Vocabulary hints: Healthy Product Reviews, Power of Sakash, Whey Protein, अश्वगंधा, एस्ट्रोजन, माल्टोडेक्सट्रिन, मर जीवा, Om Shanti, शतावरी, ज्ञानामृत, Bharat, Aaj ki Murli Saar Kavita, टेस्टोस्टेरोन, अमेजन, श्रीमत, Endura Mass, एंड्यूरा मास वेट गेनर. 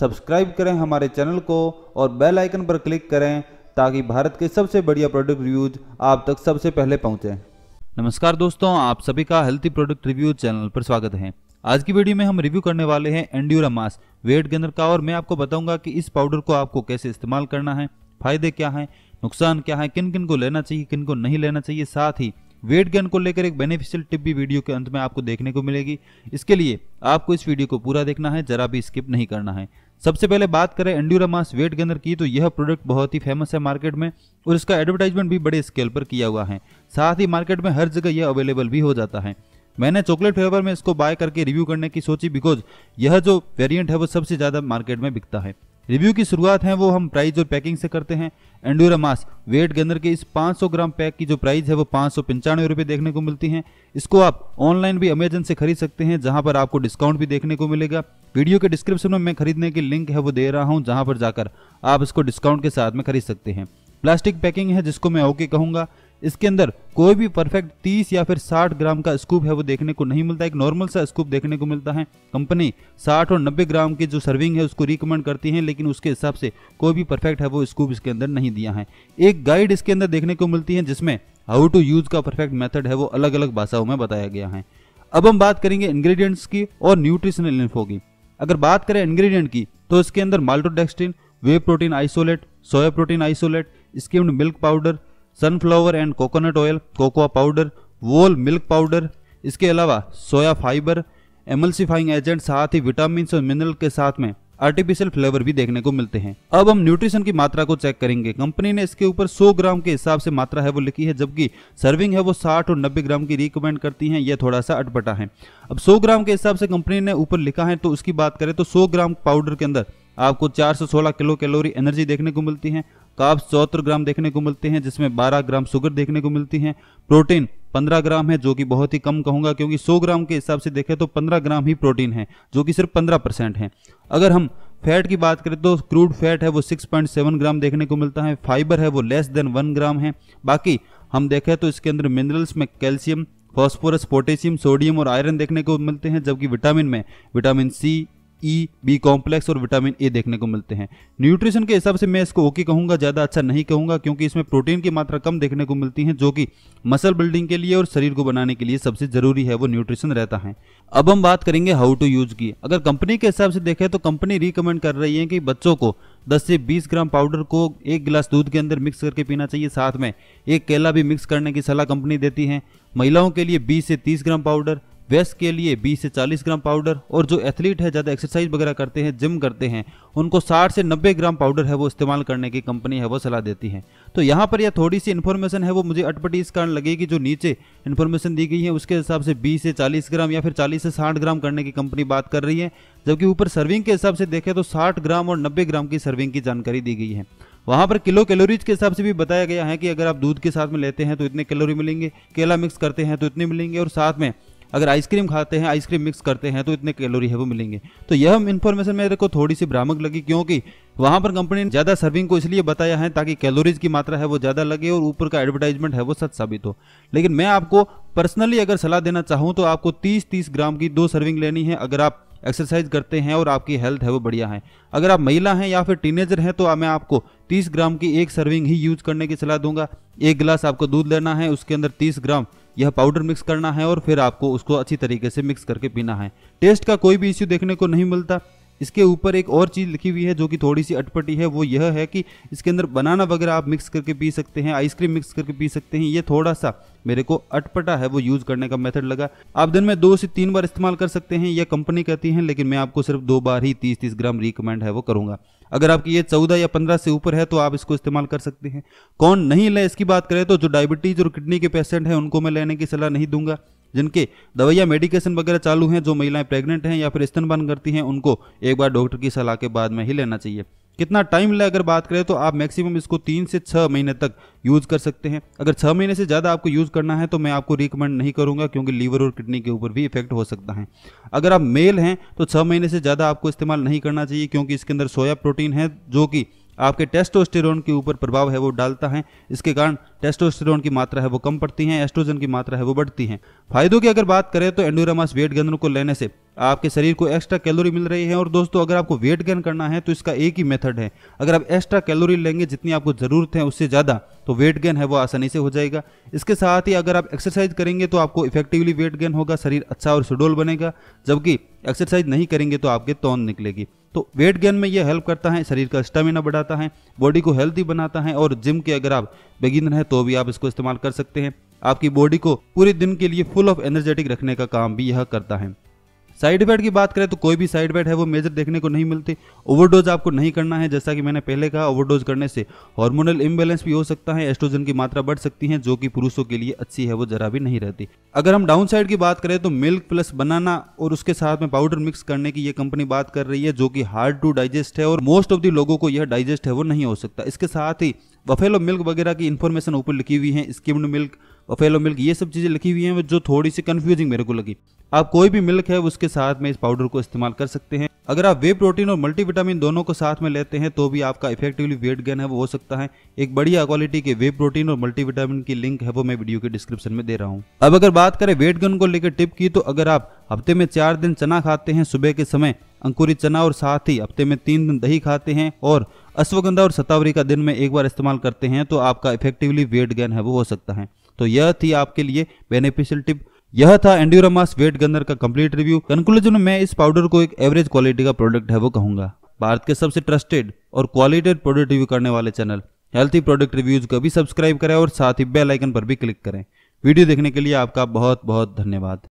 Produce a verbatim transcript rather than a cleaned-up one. Subscribe करें हमारे channel को और बेल आइकन पर क्लिक करें ताकि भारत के सबसे बढ़िया प्रोडक्ट रिव्यूज आप तक सबसे पहले पहुंचे। नमस्कार दोस्तों, आप सभी का हेल्थी प्रोडक्ट रिव्यूज चैनल पर स्वागत है। आज की वीडियो में हम रिव्यू करने वाले हैं एंड्यूरा मास वेट गेनर का, और मैं आपको बताऊंगा कि इस पाउडर को आपको कैसे इस्तेमाल करना है, फायदे क्या हैं, नुकसान क्या है, किन किन को लेना चाहिए, किन को नहीं लेना चाहिए। साथ ही वेट गेन को लेकर एक बेनिफिशियल टिप भी वीडियो के अंत में आपको देखने को मिलेगी। इसके लिए आपको इस वीडियो को पूरा देखना है, जरा भी स्किप नहीं करना है। सबसे पहले बात करें एंड्यूरा मास वेट गेनर की, तो यह प्रोडक्ट बहुत ही फेमस है मार्केट में और इसका एडवर्टाइजमेंट भी बड़े स्केल पर किया हुआ है। साथ ही मार्केट में हर जगह यह अवेलेबल भी हो जाता है। मैंने चॉकलेट फ्लेवर में इसको बाय करके रिव्यू करने की सोची, बिकॉज यह जो वेरिएंट है वो सबसे ज़्यादा मार्केट में बिकता है। रिव्यू की शुरुआत है वो हम प्राइस और पैकिंग से करते हैं। एंड्यूरा मास वेट गेनर के इस पाँच सौ ग्राम पैक की जो प्राइस है वो पाँच सौ पंचानवे रुपये देखने को मिलती है। इसको आप ऑनलाइन भी अमेजन से खरीद सकते हैं, जहां पर आपको डिस्काउंट भी देखने को मिलेगा। वीडियो के डिस्क्रिप्शन में मैं खरीदने की लिंक है वो दे रहा हूँ, जहाँ पर जाकर आप इसको डिस्काउंट के साथ में खरीद सकते हैं। प्लास्टिक पैकिंग है जिसको मैं ओके कहूँगा। इसके अंदर कोई भी परफेक्ट तीस या फिर साठ ग्राम का स्कूप है वो देखने को नहीं मिलता, एक नॉर्मल सा स्कूप देखने को मिलता है। कंपनी साठ और नब्बे ग्राम की जो सर्विंग है उसको रिकमेंड करती है, लेकिन उसके हिसाब से कोई भी परफेक्ट है वो स्कूप इसके अंदर नहीं दिया है। एक गाइड इसके अंदर देखने को मिलती है जिसमें हाउ टू यूज़ का परफेक्ट मेथड है वो अलग अलग भाषाओं में बताया गया है। अब हम बात करेंगे इंग्रेडिएंट्स की और न्यूट्रिशनल इन्फो की। अगर बात करें इंग्रेडिएंट की तो इसके अंदर माल्टोडेक्सट्रिन, whey protein isolate, soya protein isolate, skimmed milk powder, sunflower and coconut oil, cocoa powder, whole milk powder, इसके अलावा सोया फाइबर, एमल्सिफाइंग एजेंट, साथ ही विटामिन और मिनरल के साथ में आर्टिफिशियल फ्लेवर भी देखने को मिलते हैं। अब हम न्यूट्रिशन की मात्रा को चेक करेंगे। कंपनी ने इसके ऊपर सौ ग्राम के हिसाब से मात्रा है वो लिखी है, जबकि सर्विंग है वो साठ और नब्बे ग्राम की रिकमेंड करती हैं। यह थोड़ा सा अटपटा है। अब सौ ग्राम के हिसाब से कंपनी ने ऊपर लिखा है, तो उसकी बात करें तो सौ ग्राम पाउडर के अंदर आपको चार सौ सोलह किलो कैलोरी एनर्जी देखने को मिलती है, कार्ब्स चौहत्तर ग्राम देखने को मिलते हैं जिसमें बारह ग्राम शुगर देखने को मिलती है, प्रोटीन पंद्रह ग्राम है जो कि बहुत ही कम कहूँगा, क्योंकि सौ ग्राम के हिसाब से देखें तो पंद्रह ग्राम ही प्रोटीन है जो कि सिर्फ पंद्रह परसेंट है। अगर हम फैट की बात करें तो क्रूड फैट है वो छह पॉइंट सात ग्राम देखने को मिलता है, फाइबर है वो लेस देन वन ग्राम है। बाकी हम देखें तो इसके अंदर मिनरल्स में कैल्शियम, फॉस्फोरस, पोटेशियम, सोडियम और आयरन देखने को मिलते हैं, जबकि विटामिन में vitamin C, E, B complex और विटामिन ए देखने को मिलते हैं। न्यूट्रिशन के हिसाब से मैं इसको ओके कहूँगा, ज़्यादा अच्छा नहीं कहूँगा, क्योंकि इसमें प्रोटीन की मात्रा कम देखने को मिलती है जो कि मसल बिल्डिंग के लिए और शरीर को बनाने के लिए सबसे ज़रूरी है वो न्यूट्रिशन रहता है। अब हम बात करेंगे हाउ टू यूज़ की। अगर कंपनी के हिसाब से देखें तो कंपनी रिकमेंड कर रही है कि बच्चों को दस से बीस ग्राम पाउडर को एक गिलास दूध के अंदर मिक्स करके पीना चाहिए, साथ में एक केला भी मिक्स करने की सलाह कंपनी देती है। महिलाओं के लिए बीस से तीस ग्राम पाउडर, वेस्ट के लिए बीस से चालीस ग्राम पाउडर, और जो एथलीट है ज़्यादा एक्सरसाइज वगैरह करते हैं, जिम करते हैं, उनको साठ से नब्बे ग्राम पाउडर है वो इस्तेमाल करने की कंपनी है वो सलाह देती है। तो यहाँ पर यह थोड़ी सी इन्फॉर्मेशन है वो मुझे अटपटी इस कारण लगेगी, जो नीचे इन्फॉर्मेशन दी गई है उसके हिसाब से बीस से चालीस ग्राम या फिर चालीस से साठ ग्राम करने की कंपनी बात कर रही है, जबकि ऊपर सर्विंग के हिसाब से देखें तो साठ ग्राम और नब्बे ग्राम की सर्विंग की जानकारी दी गई है। वहाँ पर किलो कैलोरीज के हिसाब से भी बताया गया है कि अगर आप दूध के साथ में लेते हैं तो इतने कैलोरी मिलेंगे, केला मिक्स करते हैं तो इतने मिलेंगे, और साथ में अगर आइसक्रीम खाते हैं, आइसक्रीम मिक्स करते हैं तो इतने कैलोरी है वो मिलेंगे। तो यह इन्फॉर्मेशन मेरे को थोड़ी सी भ्रामक लगी, क्योंकि वहाँ पर कंपनी ने ज़्यादा सर्विंग को इसलिए बताया है ताकि कैलोरीज की मात्रा है वो ज़्यादा लगे और ऊपर का एडवर्टाइजमेंट है वो सच साबित हो। लेकिन मैं आपको पर्सनली अगर सलाह देना चाहूँ तो आपको तीस तीस ग्राम की दो सर्विंग लेनी है, अगर आप एक्सरसाइज करते हैं और आपकी हेल्थ है वो बढ़िया है। अगर आप महिला हैं या फिर टीनेजर हैं तो मैं आपको तीस ग्राम की एक सर्विंग ही यूज़ करने की सलाह दूंगा। एक गिलास आपको दूध लेना है, उसके अंदर तीस ग्राम यह पाउडर मिक्स करना है और फिर आपको उसको अच्छी तरीके से मिक्स करके पीना है। टेस्ट का कोई भी इश्यू देखने को नहीं मिलता। इसके ऊपर एक और चीज़ लिखी हुई है जो कि थोड़ी सी अटपटी है, वो यह है कि इसके अंदर बनाना वगैरह आप मिक्स करके पी सकते हैं, आइसक्रीम मिक्स करके पी सकते हैं। ये थोड़ा सा मेरे को अटपटा है वो यूज़ करने का मेथड लगा। आप दिन में दो से तीन बार इस्तेमाल कर सकते हैं यह कंपनी कहती है, लेकिन मैं आपको सिर्फ दो बार ही तीस तीस ग्राम रिकमेंड है वो करूँगा। अगर आपकी ये चौदह या पंद्रह से ऊपर है तो आप इसको इस्तेमाल कर सकते हैं। कौन नहीं ले इसकी बात करें तो जो डायबिटीज़ और किडनी के पेशेंट हैं उनको मैं लेने की सलाह नहीं दूंगा, जिनके दवाइयाँ मेडिकेशन वगैरह चालू हैं, जो महिलाएं प्रेग्नेंट हैं या फिर स्तनपान करती हैं, उनको एक बार डॉक्टर की सलाह के बाद में ही लेना चाहिए। कितना टाइम ले अगर बात करें तो आप मैक्सिमम इसको तीन से छः महीने तक यूज़ कर सकते हैं। अगर छः महीने से ज़्यादा आपको यूज़ करना है तो मैं आपको रिकमेंड नहीं करूँगा, क्योंकि लीवर और किडनी के ऊपर भी इफेक्ट हो सकता है। अगर आप मेल हैं तो छः महीने से ज़्यादा आपको इस्तेमाल नहीं करना चाहिए, क्योंकि इसके अंदर सोया प्रोटीन है जो कि आपके टेस्टोस्टेरोन के ऊपर प्रभाव है वो डालता है। इसके कारण टेस्टोस्टेरोन की मात्रा है वो कम पड़ती है, एस्ट्रोजन की मात्रा है वो बढ़ती है। फायदों की अगर बात करें तो एंडूरा मास वेट गेनर को लेने से आपके शरीर को एक्स्ट्रा कैलोरी मिल रही है। और दोस्तों अगर आपको वेट गेन करना है तो इसका एक ही मेथड है, अगर आप एक्स्ट्रा कैलोरी लेंगे जितनी आपको ज़रूरत है उससे ज़्यादा तो वेट गेन है वो आसानी से हो जाएगा। इसके साथ ही अगर आप एक्सरसाइज करेंगे तो आपको इफेक्टिवली वेट गेन होगा, शरीर अच्छा और सुडौल बनेगा, जबकि एक्सरसाइज नहीं करेंगे तो आपके तौन निकलेगी। तो वेट गेन में ये हेल्प करता है, शरीर का स्टेमिना बढ़ाता है, बॉडी को हेल्दी बनाता है। और जिम के अगर आप बिगिनर हैं तो भी आप इसको इस्तेमाल कर सकते हैं। आपकी बॉडी को पूरे दिन के लिए फुल ऑफ एनर्जेटिक रखने का काम भी यह करता है। साइड इफेक्ट की बात करें तो कोई भी साइड इफेक्ट है वो मेजर देखने को नहीं मिलते। ओवरडोज आपको नहीं करना है, जैसा कि मैंने पहले कहा ओवरडोज करने से हार्मोनल इम्बैलेंस भी हो सकता है, एस्ट्रोजन की मात्रा बढ़ सकती है जो कि पुरुषों के लिए अच्छी है वो जरा भी नहीं रहती। अगर हम डाउन साइड की बात करें तो मिल्क प्लस बनाना और उसके साथ में पाउडर मिक्स करने की ये कंपनी बात कर रही है, जो कि हार्ड टू डाइजेस्ट है और मोस्ट ऑफ द लोगों को यह डाइजेस्ट है वो नहीं हो सकता। इसके साथ ही बफेलो मिल्क वगैरह की इन्फॉर्मेशन ऊपर लिखी हुई है, स्किम्ड मिल्क, बफेलो मिल्क, ये सब चीज़ें लिखी हुई हैं जो थोड़ी सी कंफ्यूजिंग मेरे को लगी। आप कोई भी मिल्क है उसके साथ में इस पाउडर को इस्तेमाल कर सकते हैं। अगर आप वे प्रोटीन और मल्टीविटामिन दोनों को साथ में लेते हैं तो भी आपका इफेक्टिवली वेट गेन है वो हो सकता है। एक बढ़िया क्वालिटी के वे प्रोटीन और मल्टीविटामिन की लिंक है वो मैं वीडियो के डिस्क्रिप्शन में दे रहा हूँ। अब अगर बात करें वेट गेन को लेकर टिप की तो अगर आप हफ्ते में चार दिन चना खाते हैं सुबह के समय, अंकुरित चना, और साथ ही हफ्ते में तीन दिन दही खाते हैं और अश्वगंधा और शतावरी का दिन में एक बार इस्तेमाल करते हैं तो आपका इफेक्टिवली वेट गेन है वो हो सकता है। तो यह थी आपके लिए बेनिफिशियल टिप। यह था एंड्यूरा मास वेट गनर का कंप्लीट रिव्यू। कंक्लूजन में मैं इस पाउडर को एक एवरेज क्वालिटी का प्रोडक्ट है वो कहूंगा। भारत के सबसे ट्रस्टेड और क्वालिटेड प्रोडक्ट रिव्यू करने वाले चैनल हेल्थी प्रोडक्ट रिव्यूज को भी सब्सक्राइब करें और साथ ही बेल आइकन पर भी क्लिक करें। वीडियो देखने के लिए आपका बहुत बहुत धन्यवाद।